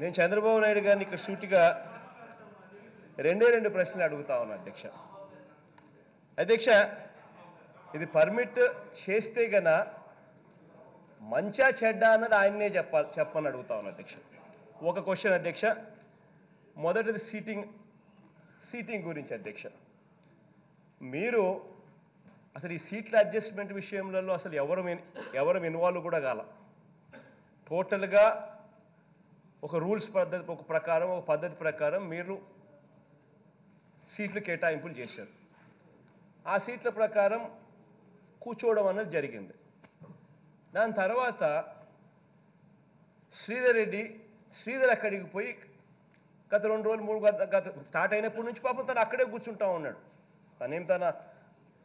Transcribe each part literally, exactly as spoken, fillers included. నేను చంద్రబాబు నాయుడు గారిని ఇక్కడ సూటిగా రెండే రెండు ప్రశ్నలు అడుగుతా ఉన్నా అధ్యక్ష. అధ్యక్ష, ఇది పర్మిట్ చేస్తే గన మంచా చెడ్డ అన్నది ఆయన్నే చెప్పాలి చెప్పని అడుగుతా ఉన్నా అధ్యక్ష. ఒక క్వశ్చన్ అధ్యక్ష. మొదటిది సీటింగ్ సీటింగ్ గురించి అధ్యక్ష. మీరు అసలు ఈ సీట్ల అడ్జస్ట్మెంట్ విషయంలో అసలు ఎవరు ఎవరు ఇన్వాల్వ్ కూడా కాల. టోటల్గా ఒక రూల్స్ పద్ధతి ఒక ప్రకారం ఒక పద్ధతి ప్రకారం మీరు సీట్లు కేటాయింపులు చేశారు. ఆ సీట్ల ప్రకారం కూర్చోవడం అనేది జరిగింది. దాని తర్వాత శ్రీధర్ రెడ్డి శ్రీధర్ అక్కడికి పోయి గత రెండు రోజులు మూడు గత స్టార్ట్ అయినప్పటి నుంచి పాపం తను అక్కడే కూర్చుంటా ఉన్నాడు. తనేం తన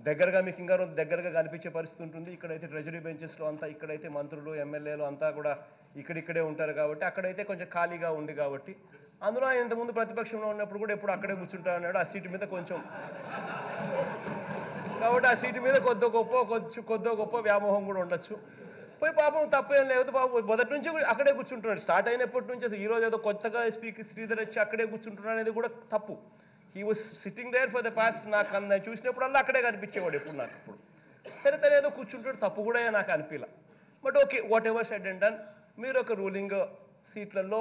దగ్గరగా మీకు ఇంకా రోజు దగ్గరగా కనిపించే పరిస్థితి ఉంటుంది. ఇక్కడైతే ట్రెజరీ బెంచెస్లో అంతా ఇక్కడైతే మంత్రులు ఎమ్మెల్యేలు అంతా కూడా ఇక్కడిక్కడే ఉంటారు కాబట్టి అక్కడైతే కొంచెం ఖాళీగా ఉంది కాబట్టి అందులో ఆయన ఇంతకుముందు ప్రతిపక్షంలో ఉన్నప్పుడు కూడా ఎప్పుడు అక్కడే కూర్చుంటా ఉన్నాడు. ఆ సీటు మీద కొంచెం కాబట్టి ఆ సీటు మీద కొద్ది గొప్ప కొద్ది కొద్దో గొప్ప వ్యామోహం కూడా ఉండొచ్చు. పోయి పాపం తప్పేం లేదు, పాపం మొదటి నుంచి అక్కడే కూర్చుంటున్నాడు. స్టార్ట్ అయినప్పటి నుంచి అసలు ఈరోజు ఏదో కొత్తగా స్పీకర్ శ్రీధర్ వచ్చి అక్కడే కూర్చుంటున్నాడు అనేది కూడా తప్పు. He was sitting there for the past. నాకు అన్న చూసినప్పుడల్లా అక్కడే కనిపించేవాడు ఎప్పుడు నాకు. ఇప్పుడు సరే తను ఏదో కూర్చుంటాడు, తప్పు కూడా నాకు అనిపించలే. But okay, whatever said and done. మీరు ఒక రూలింగ్ సీట్లలో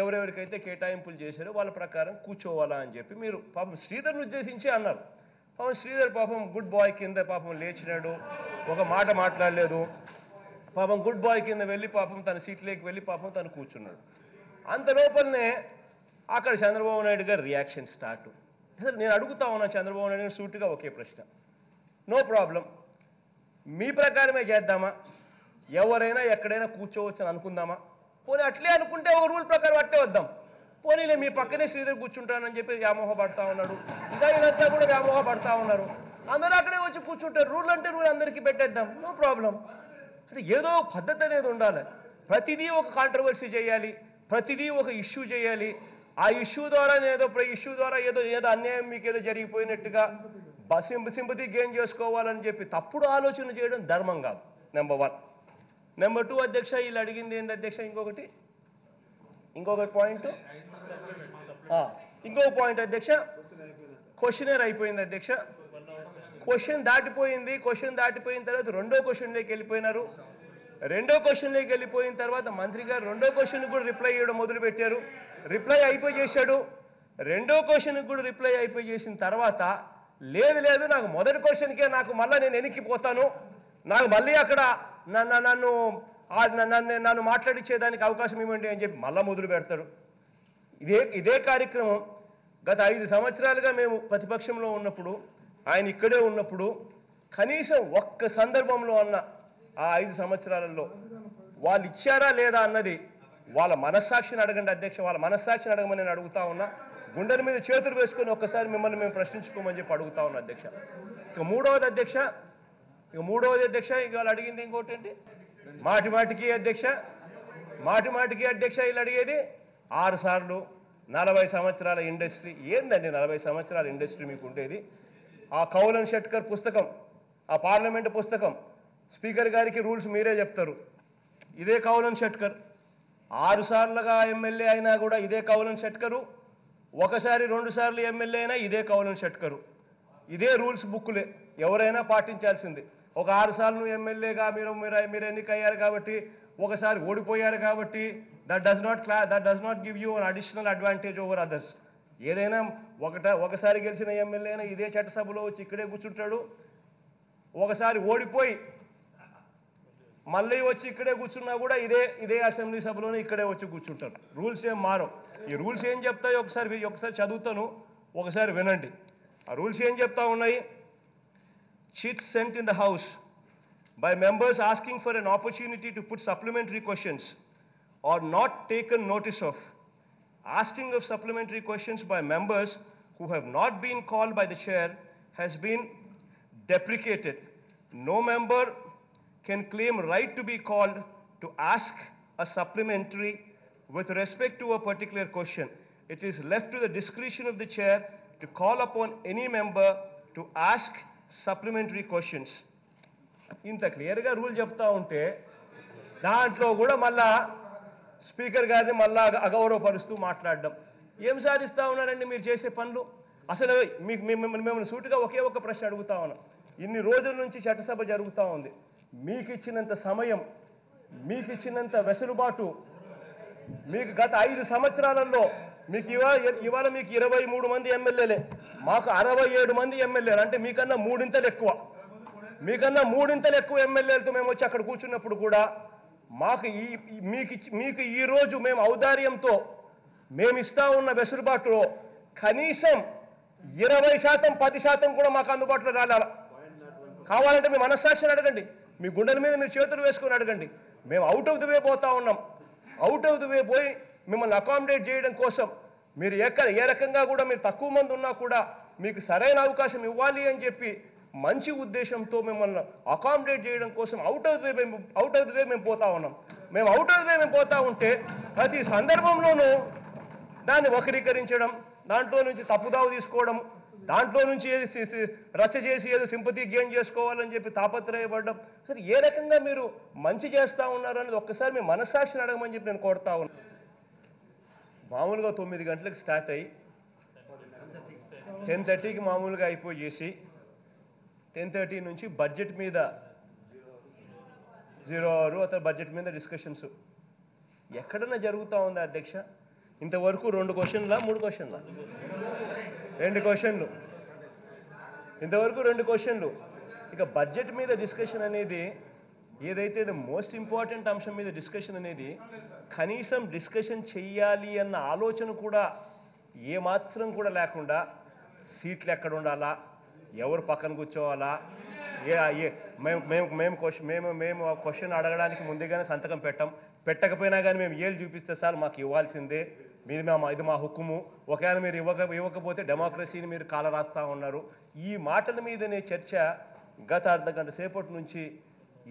ఎవరెవరికైతే కేటాయింపులు చేశారో వాళ్ళ ప్రకారం కూర్చోవాలా అని చెప్పి మీరు పాపం శ్రీధర్ను ఉద్దేశించి అన్నారు. పాపం శ్రీధర్ పాపం గుడ్ బాయ్ కింద పాపం లేచినాడు, ఒక మాట మాట్లాడలేదు. పాపం గుడ్ బాయ్ కింద వెళ్ళి పాపం తన సీట్లోకి వెళ్ళి పాపం తను కూర్చున్నాడు. అంత లోపలనే అక్కడ చంద్రబాబు నాయుడు గారు రియాక్షన్ స్టార్ట్. అసలు నేను అడుగుతా ఉన్నా చంద్రబాబు నాయుడు గారు సూటిగా ఒకే ప్రశ్న, నో ప్రాబ్లం, మీ ప్రకారమే చేద్దామా, ఎవరైనా ఎక్కడైనా కూర్చోవచ్చు అని అనుకుందామా, పోనీ అట్లే అనుకుంటే ఒక రూల్ ప్రకారం అట్లే వద్దాం, పోనీలే మీ పక్కనే శ్రీధర్ కూర్చుంటానని చెప్పి వ్యామోహ పడతా ఉన్నాడు. ఇంకా ఇదంతా కూడా వ్యామోహ పడతా ఉన్నారు. అందరూ అక్కడే వచ్చి కూర్చుంటారు, రూల్ అంటే రూల్ అందరికీ పెట్టేద్దాం, నో ప్రాబ్లం. అంటే ఏదో పద్ధతి అనేది ఉండాలి. ప్రతిదీ ఒక కాంట్రవర్సీ చేయాలి, ప్రతిదీ ఒక ఇష్యూ చేయాలి. ఆ ఇష్యూ ద్వారా ఏదో ఇష్యూ ద్వారా ఏదో ఏదో అన్యాయం మీకు ఏదో జరిగిపోయినట్టుగా సింప సింపతి గెయిన్ చేసుకోవాలని చెప్పి తప్పుడు ఆలోచన చేయడం ధర్మం కాదు, నెంబర్ వన్. నెంబర్ టూ అధ్యక్ష, వీళ్ళు అడిగింది ఏంటి అధ్యక్ష, ఇంకొకటి ఇంకొక పాయింట్ ఇంకొక పాయింట్ అధ్యక్ష, క్వశ్చనర్ అయిపోయింది అధ్యక్ష. క్వశ్చన్ దాటిపోయింది. క్వశ్చన్ దాటిపోయిన తర్వాత రెండో క్వశ్చన్లోకి వెళ్ళిపోయినారు. రెండో క్వశ్చన్లోకి వెళ్ళిపోయిన తర్వాత మంత్రి గారు రెండో క్వశ్చన్కి కూడా రిప్లై ఇవ్వడం మొదలుపెట్టారు. రిప్లై అయిపోయి చేశాడు. రెండో క్వశ్చన్కి కూడా రిప్లై అయిపోయి చేసిన తర్వాత లేదు లేదు నాకు మొదటి క్వశ్చన్కే నాకు మళ్ళీ నేను వెనక్కిపోతాను, నాకు మళ్ళీ అక్కడ నన్ను నన్ను నన్ను నన్ను మాట్లాడించేదానికి అవకాశం ఇవ్వండి అని చెప్పి మళ్ళీ మొదలు పెడతాడు. ఇదే ఇదే కార్యక్రమం గత ఐదు సంవత్సరాలుగా మేము ప్రతిపక్షంలో ఉన్నప్పుడు ఆయన ఇక్కడే ఉన్నప్పుడు కనీసం ఒక్క సందర్భంలో అన్న ఆ ఐదు సంవత్సరాలలో వాళ్ళు ఇచ్చారా లేదా అన్నది వాళ్ళ మనస్సాక్షిని అడగండి అధ్యక్ష. వాళ్ళ మనస్సాక్షిని అడగమని నేను అడుగుతా ఉన్నా. గుండెల మీద చేతులు వేసుకొని ఒక్కసారి మిమ్మల్ని మేము ప్రశ్నించుకోమని చెప్పి అడుగుతా ఉన్నా అధ్యక్ష. ఇక మూడవది అధ్యక్ష ఇక మూడవది అధ్యక్ష ఇవాళ అడిగింది ఇంకోటి ఏంటి, మాటి మాటికి అధ్యక్ష మాటి మాటికి అధ్యక్ష వీళ్ళు అడిగేది ఆరు సార్లు నలభై సంవత్సరాల ఇండస్ట్రీ. ఏందండి నలభై సంవత్సరాల ఇండస్ట్రీ మీకు ఉండేది? ఆ కౌలన్ షెట్కర్ పుస్తకం, ఆ పార్లమెంటు పుస్తకం, స్పీకర్ గారికి రూల్స్ మీరే చెప్తారు. ఇదే కౌలన్ షెట్కర్ ఆరు సార్లుగా ఎమ్మెల్యే అయినా కూడా ఇదే కౌలన్ షెట్కరు, ఒకసారి రెండు సార్లు ఎమ్మెల్యే అయినా ఇదే కౌలన్ షెట్కరు, ఇదే రూల్స్ బుక్లే ఎవరైనా పాటించాల్సింది. ఒక ఆరు సార్లు నువ్వు ఎమ్మెల్యేగా మీరు మీరు మీరు ఎన్నికయ్యారు కాబట్టి, ఒకసారి ఓడిపోయారు కాబట్టి దట్ డస్ నాట్ క్లా that does not give you an additional advantage over others. ఏదైనా ఒకట ఒకసారి గెలిచిన ఎమ్మెల్యే అయినా ఇదే చట్టసభలో వచ్చి ఇక్కడే కూర్చుంటాడు, ఒకసారి ఓడిపోయి మళ్ళీ వచ్చి ఇక్కడే కూర్చున్నా కూడా ఇదే ఇదే అసెంబ్లీ సభలోనే ఇక్కడే వచ్చి కూర్చుంటారు. రూల్స్ ఏం మారవు. ఈ రూల్స్ ఏం చెప్తాయో ఒకసారి ఒకసారి చదువుతాను, ఒకసారి వినండి. ఆ రూల్స్ ఏం చెప్తా ఉన్నాయి. Chits sent in the House by members asking for an opportunity to put supplementary questions or not taken notice of. Asking of supplementary questions by members who have not been called by the chair has been deprecated. No member can claim right to be called to ask a supplementary with respect to a particular question. It is left to the discretion of the chair to call upon any member to ask supplementary questions. ఇంత క్లియర్గా rule చెప్తా ఉంటే దాంట్లో కూడా మళ్ళా speaker గారిని మళ్ళా అగౌరవపరుస్తూ మాట్లాడడం ఏం సాధిస్తా ఉన్నారండి మీరు చేసే పనులు? అసలు మీకు మిమ్మల్ని మిమ్మల్ని సూటిగా ఒకే ఒక్క ప్రశ్న అడుగుతా ఉన్నాం. ఇన్ని రోజుల నుంచి చట్టసభ జరుగుతూ ఉంది, మీకు ఇచ్చినంత సమయం, మీకు ఇచ్చినంత వెసులుబాటు మీకు గత ఐదు సంవత్సరాలలో మీకు ఇవాళ ఇవాళ మీకు ఇరవై మూడు మంది ఎమ్మెల్యేలే, మాకు అరవై ఏడు మంది ఎమ్మెల్యేలు, అంటే మీకన్నా మూడింతలు ఎక్కువ మీకన్నా మూడింతలు ఎక్కువ ఎమ్మెల్యేలతో మేము వచ్చి అక్కడ కూర్చున్నప్పుడు కూడా మాకు ఈ మీకు మీకు ఈరోజు మేము ఔదార్యంతో మేము ఇస్తా ఉన్న వెసులుబాటులో కనీసం ఇరవై శాతం పది శాతం కూడా మాకు అందుబాటులో రాలేలా. కావాలంటే మీ మనస్సాక్షిని అడగండి, మీ గుండెల మీద మీరు చేతులు వేసుకొని అడగండి. మేము అవుట్ ఆఫ్ ది వే పోతా ఉన్నాం, అవుట్ ఆఫ్ ది వే పోయి మిమ్మల్ని అకామిడేట్ చేయడం కోసం మీరు ఎక్కడ ఏ రకంగా కూడా మీరు తక్కువ మంది ఉన్నా కూడా మీకు సరైన అవకాశం ఇవ్వాలి అని చెప్పి మంచి ఉద్దేశంతో మిమ్మల్ని అకామిడేట్ చేయడం కోసం out of the way out of the way మేము పోతా ఉన్నాం. మేము అవుట్ ఆఫ్ ది వే మేము పోతా ఉంటే ప్రతి సందర్భంలోనూ దాన్ని వక్రీకరించడం, దాంట్లో నుంచి తప్పుదావు తీసుకోవడం, దాంట్లో నుంచి ఏది రచ్చ చేసి ఏదో సింపతి గెయిన్ చేసుకోవాలని చెప్పి తాపత్రయపడడం, సరే ఏ రకంగా మీరు మంచి చేస్తూ ఉన్నారు అనేది ఒక్కసారి మీ మనస్సాక్షిని అడగమని చెప్పి నేను కోరుతా ఉన్నాను. మామూలుగా తొమ్మిది గంటలకు స్టార్ట్ అయ్యి టెన్ థర్టీకి మామూలుగా అయిపోయి చేసి టెన్ థర్టీ నుంచి బడ్జెట్ మీద జీరో అవరు అతను బడ్జెట్ మీద డిస్కషన్స్ ఎక్కడన్నా జరుగుతూ ఉందా అధ్యక్ష? ఇంతవరకు రెండు క్వశ్చన్లా మూడు క్వశ్చన్లా రెండు క్వశ్చన్లు ఇంతవరకు రెండు క్వశ్చన్లు ఇక బడ్జెట్ మీద డిస్కషన్ అనేది ఏదైతే మోస్ట్ ఇంపార్టెంట్ అంశం మీద డిస్కషన్ అనేది కనీసం డిస్కషన్ చెయ్యాలి అన్న ఆలోచన కూడా ఏమాత్రం కూడా లేకుండా సీట్లు ఎక్కడ ఉండాలా, ఎవరు పక్కన కూర్చోవాలా, ఏ ఏ మేము మేము మేము క్వశ్చన్ మేము మేము ఆ క్వశ్చన్ అడగడానికి ముందుగానే సంతకం పెట్టాం, పెట్టకపోయినా కానీ మేము ఏళ్ళు చూపిస్తే సార్ మాకు ఇవ్వాల్సిందే, మీది మా ఇది మా హుక్కుము, ఒకవేళ మీరు ఇవ్వక ఇవ్వకపోతే డెమోక్రసీని మీరు కాల రాస్తా ఉన్నారు. ఈ మాటల మీదనే చర్చ గత అర్ధ గంట సేపటి నుంచి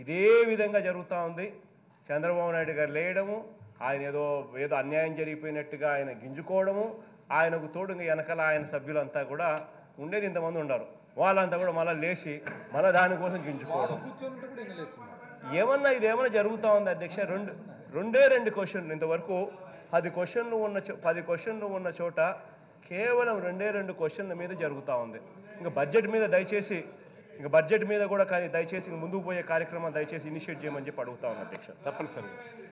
ఇదే విధంగా జరుగుతూ ఉంది. చంద్రబాబు నాయుడు గారు లేయడము, ఆయన ఏదో ఏదో అన్యాయం జరిగిపోయినట్టుగా ఆయన గింజుకోవడము, ఆయనకు తోడు వెనకాల ఆయన సభ్యులంతా కూడా ఉండేది ఇంతమంది ఉన్నారు, వాళ్ళంతా కూడా మళ్ళీ లేచి మళ్ళీ దానికోసం గింజుకోవడం. ఏమన్నా ఇదేమన్నా జరుగుతూ ఉంది అధ్యక్ష? రెండు రెండే రెండు క్వశ్చన్లు ఇంతవరకు పది క్వశ్చన్లు ఉన్న పది క్వశ్చన్లు ఉన్న చోట కేవలం రెండే రెండు క్వశ్చన్ల మీద జరుగుతూ ఉంది. ఇంకా బడ్జెట్ మీద దయచేసి ఇంకా బడ్జెట్ మీద కూడా కానీ దయచేసి ముందుకు పోయే కార్యక్రమం దయచేసి ఇనిషియేట్ చేయమని చెప్పి అడుగుతా ఉన్నాను అధ్యక్ష. తప్పనిసరి.